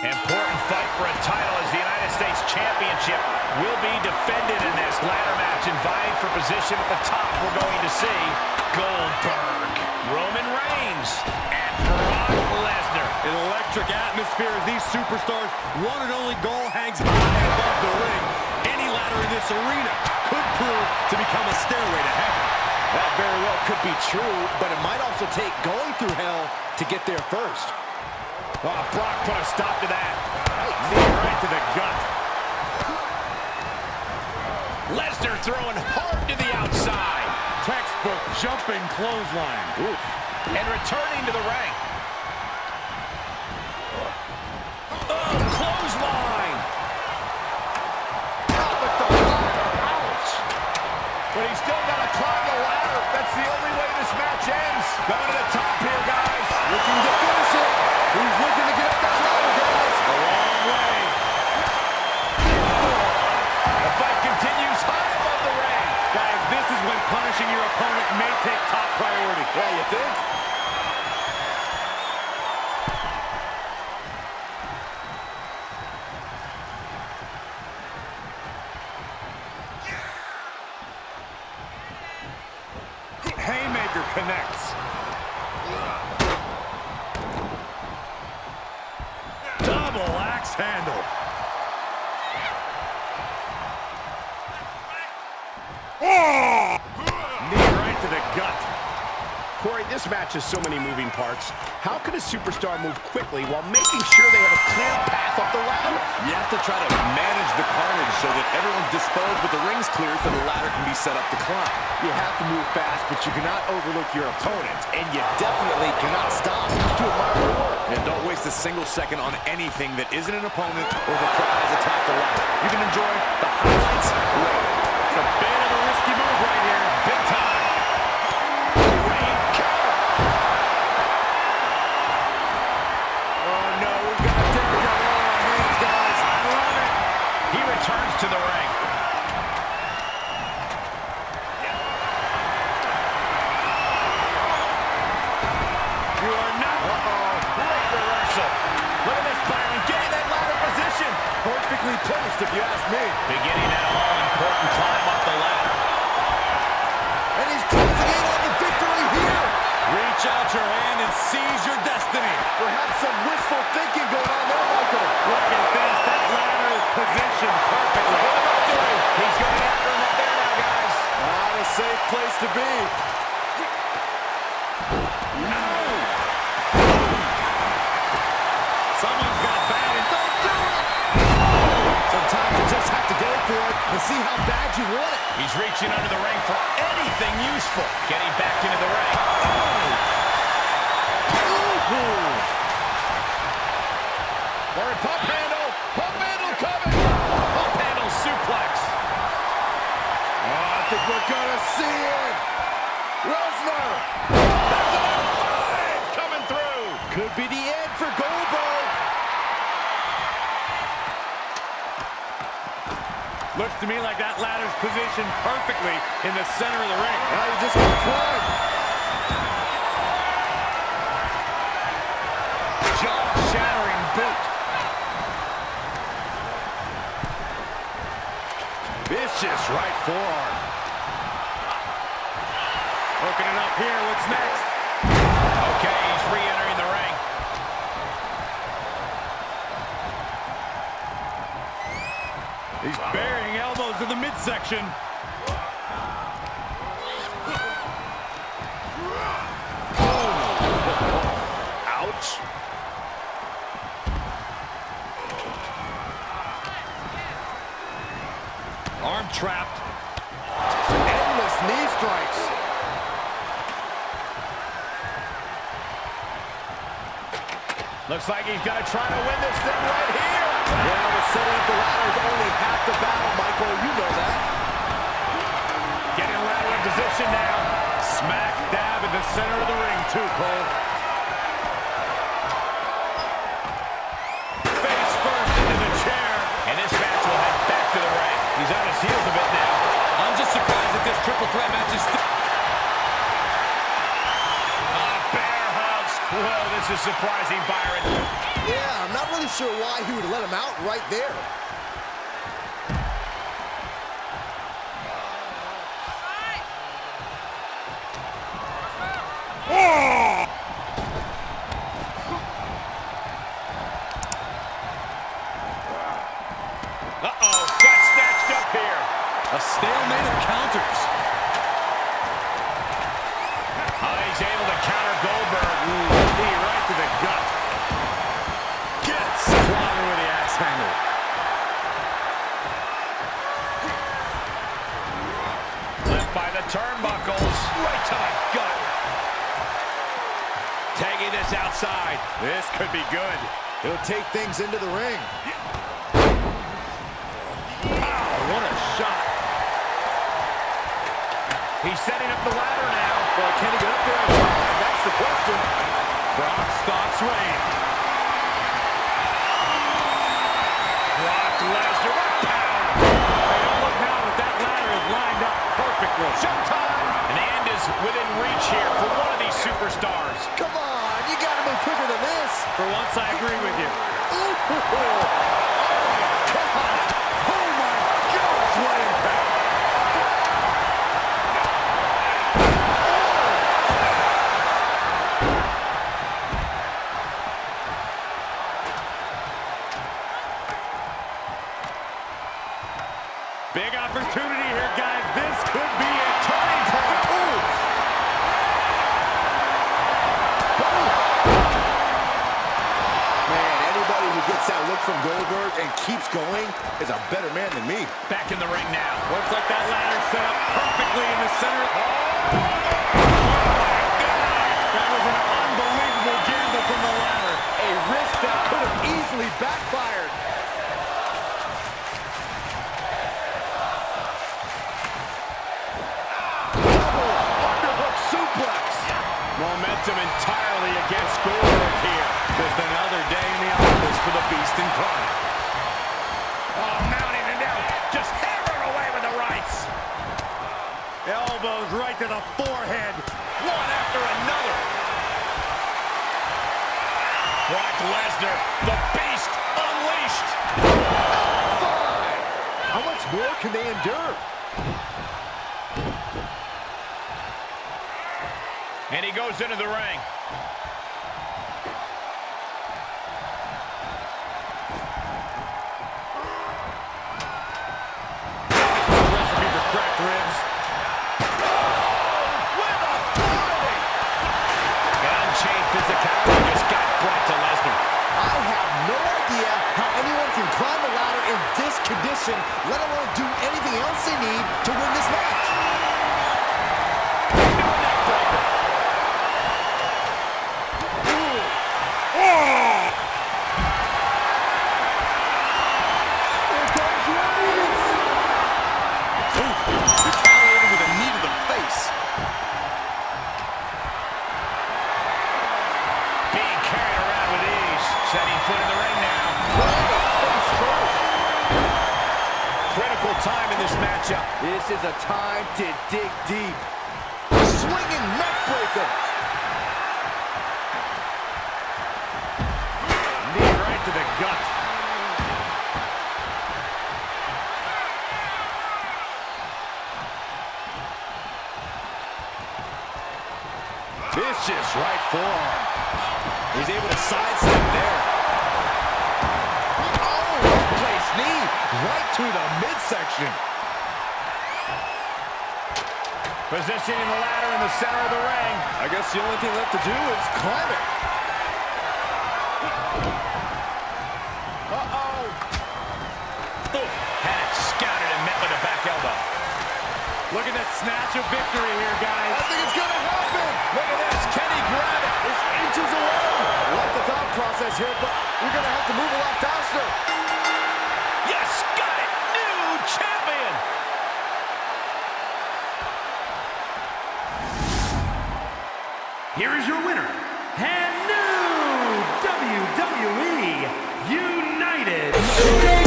Important fight for a title as the United States Championship will be defended in this ladder match, and vying for position at the top, we're going to see Goldberg, Roman Reigns, and Brock Lesnar. An electric atmosphere as these superstars' one and only goal hangs high above the ring. Any ladder in this arena could prove to become a stairway to heaven. That very well could be true, but it might also take going through hell to get there first. Oh, Brock put a stop to that. Right to the gut. Lesnar throwing hard to the outside. Textbook jumping clothesline. Oof. And returning to the ring. Oh, clothesline. Out with the ladder. Ouch. But he's still got to climb the ladder. That's the only way this match ends. Going to the top here, guys. Looking to finish it. He's looking to get up that ladder, guys. The long way. The fight continues high above the ring. Guys, this is when punishing your opponent may take top priority. Yeah, you think? Haymaker connects. Double axe handle. Knee right to the gut. Corey, this match has so many moving parts. How can a superstar move quickly while making sure they have a clear path up the ladder? You have to try to manage the carnage so that everyone's disposed but the ring's clear so the ladder can be set up to climb. You have to move fast, but you cannot overlook your opponent, and you definitely cannot stop to admire your work. And don't waste a single second on anything that isn't an opponent or the crowd has atop the ladder. You can enjoy the highlights later. It's a bit of a risky move right here. Big time. To the ring. Yeah. You are not. Great reversal. Look at this, Byron, getting that ladder position. Perfectly placed, if you ask me. Beginning that all-important climb up the ladder. And he's closing in on the victory here. Reach out your hand and seize your destiny. Perhaps some wishful thinking going on there, Michael. Look at this. That ladder is positioned perfectly. He's going after him up there now, guys. Not a safe place to be. No! Someone's got bad, and don't do it! Sometimes you just have to go for it and see how bad you want it. He's reaching under the ring for anything useful. Getting back into the ring. Oh. Ooh. Or a pump handle. Pump handle coming. Pump handle suplex. I think we're gonna see it! Lesnar! That's another five coming through! Could be the end for Goldberg! Looks to me like that ladder's positioned perfectly in the center of the ring. Now you just gotta climb! Jaw-shattering boot! Vicious right forearm! Opening up here, what's next? Okay, he's re-entering the ring. He's burying elbows in the midsection. Ouch. Arm trapped. Endless knee strikes. Looks like he's going to try to win this thing right here. Well, setting up the ladder is only half the battle, Michael. You know that. Getting ladder in position now. Smack dab in the center of the ring, too, Cole. Face first into the chair. And this match will head back to the ring. He's on his heels a bit now. I'm just surprised that this triple threat match is still... Whoa, this is surprising, Byron. Yeah, I'm not really sure why he would let him out right there. Uh-oh, got snatched up here. A stalemate of counters. He's able to counter Goldberg. Knee right to the gut. Gets flung with the axe handle. Left by the turnbuckles. Right to the gut. Tagging this outside. This could be good. He'll take things into the ring. He's setting up the ladder now. Well, can he get up there in time? That's the question. Brock stops Reign. Brock Lesnar, what a power! And look now that that ladder is lined up perfectly. Showtime! And the end is within reach here for one of these superstars. Come on, you gotta move quicker than this. For once, I agree with you. Big opportunity here, guys. This could be a turning point. Ooh. Man, anybody who gets that look from Goldberg and keeps going is a better man than me. Back in the ring now. Looks like that ladder set up perfectly in the center. Oh, my God. That was an unbelievable gamble from the ladder. A risk that could have easily backfired. Momentum entirely against Goldberg here. Just another day in the office for the Beast Incarnate. Oh, mounting and now just hammering away with the rights. Elbows right to the forehead, one after another. Brock Lesnar, the Beast unleashed. How much more can they endure? And he goes into the ring. Recipe for cracked ribs. Oh, with authority! Unchained physicality just got brought to Lesnar. I have no idea how anyone can climb a ladder in this condition, let alone do anything else they need to win this match. Time in this matchup. This is a time to dig deep. Swinging neck breaker. Knee right to the gut. Vicious right forearm. He's able to sidestep there. Knee right to the midsection. Positioning the ladder in the center of the ring. I guess the only thing left to do is climb it. Uh-oh. Had it scouted and met with a back elbow. Look at that snatch of victory here, guys. I think it's going to happen. Look at this. Can he grab it? It's inches away. I like the thought process here, but we're going to have to move a lot faster. Got it! New champion! Here is your winner, and new WWE United States!